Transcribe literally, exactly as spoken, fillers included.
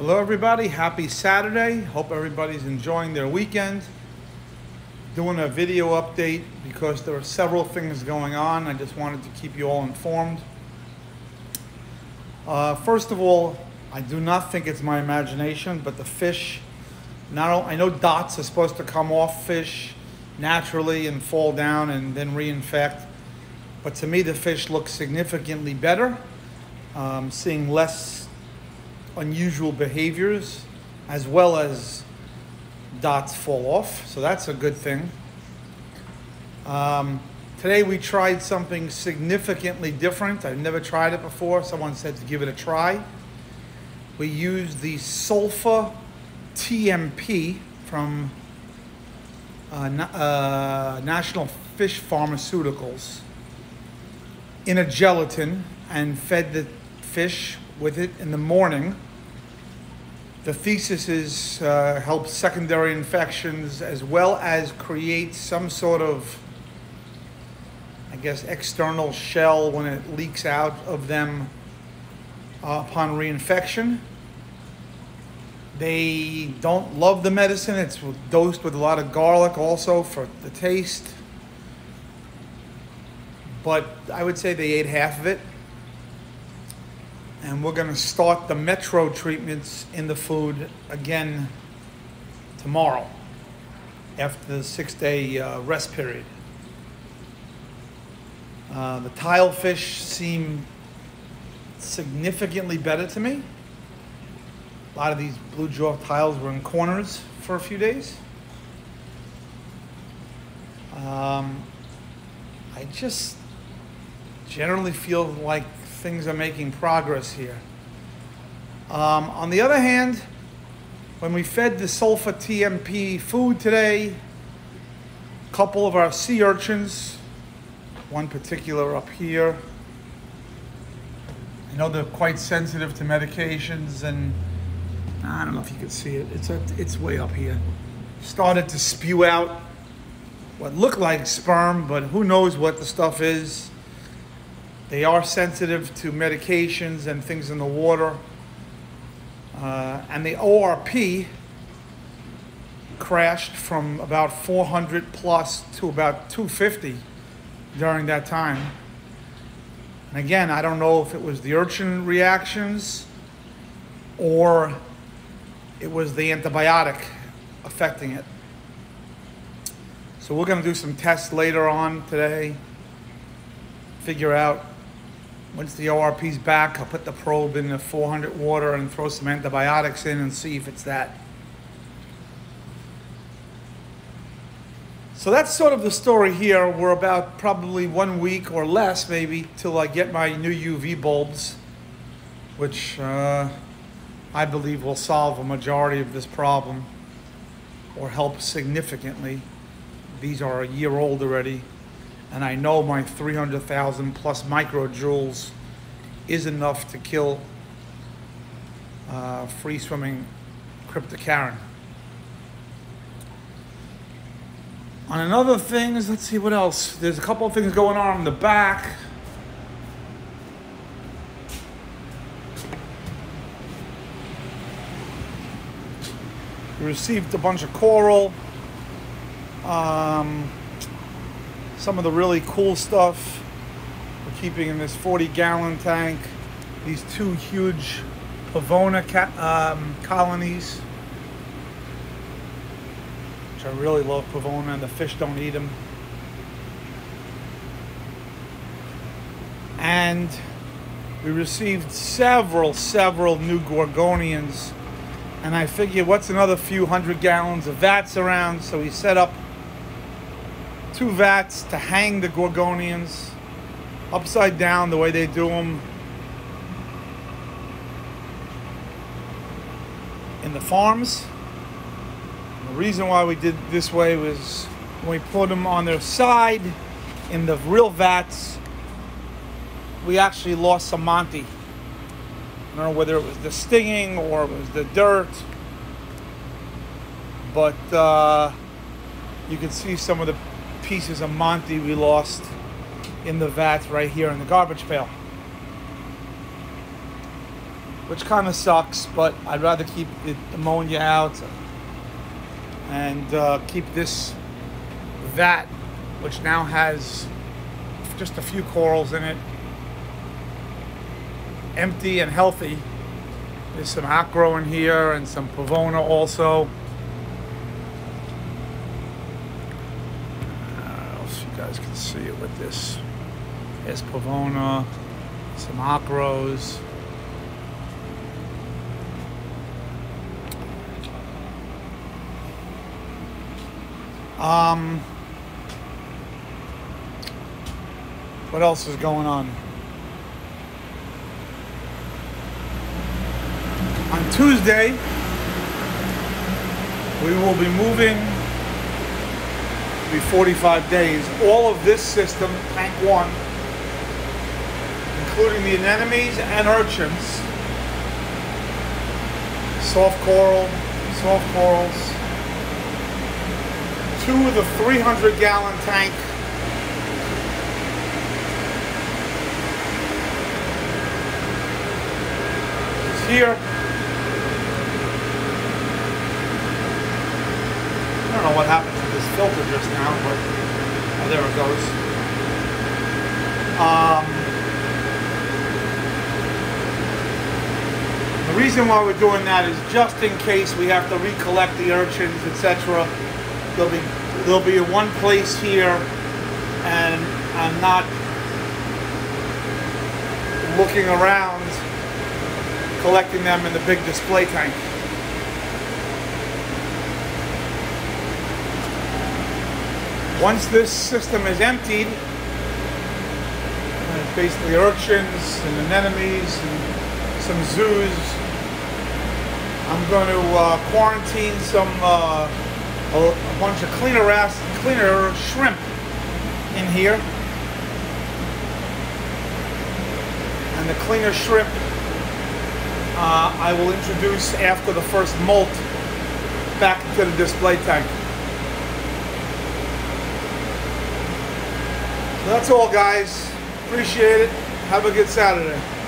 Hello everybody, happy Saturday. Hope everybody's enjoying their weekend. Doing a video update because there are several things going on. I just wanted to keep you all informed. Uh, first of all, I do not think it's my imagination, but the fish, not, I know dots are supposed to come off fish naturally and fall down and then reinfect, but to me the fish looks significantly better. Um, seeing less unusual behaviors as well as dots fall off, so that's a good thing. Um, today we tried something significantly different. I've never tried it before. Someone said to give it a try. We used the sulfur T M P from uh, uh, National Fish Pharmaceuticals in a gelatin and fed the fish with it in the morning. The thesis is uh, help secondary infections as well as create some sort of, I guess, external shell when it leaks out of them uh, upon reinfection. They don't love the medicine. It's dosed with a lot of garlic also for the taste. But I would say they ate half of it. And we're going to start the metro treatments in the food again tomorrow after the six-day uh, rest period. Uh, the tile fish seem significantly better to me. A lot of these blue jaw tiles were in corners for a few days. Um, I just generally feel like things are making progress here. Um, on the other hand, when we fed the sulfur T M P food today, a couple of our sea urchins, one particular up here, I know they're quite sensitive to medications, and I don't know if you can see it, it's, a, it's way up here, started to spew out what looked like sperm, but who knows what the stuff is. They are sensitive to medications and things in the water. Uh, and the O R P crashed from about four hundred plus to about two fifty during that time. And again, I don't know if it was the urchin reactions or it was the antibiotic affecting it. So we're gonna do some tests later on today, figure out once the O R P's back, I'll put the probe in the four hundred water and throw some antibiotics in and see if it's that. So that's sort of the story here. We're about probably one week or less maybe till I get my new U V bulbs, which uh, I believe will solve a majority of this problem or help significantly. These are a year old already. And I know my three hundred thousand plus microjoules is enough to kill uh, free swimming Cryptocaryon. On another things, let's see what else. There's a couple of things going on in the back. We received a bunch of coral. Um, Some of the really cool stuff we're keeping in this forty gallon tank. These two huge Pavona um, colonies, which I really love Pavona, and the fish don't eat them. And we received several, several new Gorgonians. And I figure what's another few hundred gallons of vats around, so we set up two vats to hang the Gorgonians upside down the way they do them in the farms. The reason why we did it this way was when we put them on their side in the real vats, we actually lost some Monti. I don't know whether it was the stinging or it was the dirt, but uh, you can see some of the pieces of Monti we lost in the vats right here in the garbage pail. which kind of sucks, but I'd rather keep the ammonia out and uh, keep this vat, which now has just a few corals in it, empty and healthy. There's some Acro in here and some Pavona also. I don't know if you guys can see it with this. There's Pavona, some Acros. Um, what else is going on? On Tuesday, we will be moving, it'll be forty-five days, all of this system, tank one, including the anemones and urchins, soft coral, soft corals, to the three hundred gallon tank. It's here. I don't know what happened to this filter just now, but oh, there it goes. Um, the reason why we're doing that is just in case we have to recollect the urchins, et cetera. There'll be there'll be one place here, and I'm not looking around collecting them in the big display tank. Once this system is emptied, and it's basically urchins and anemones and some zoos, I'm going to uh, quarantine some. Uh, a bunch of cleaner ass, cleaner shrimp in here. And the cleaner shrimp uh, I will introduce after the first molt back into the display tank. So that's all, guys. Appreciate it. Have a good Saturday.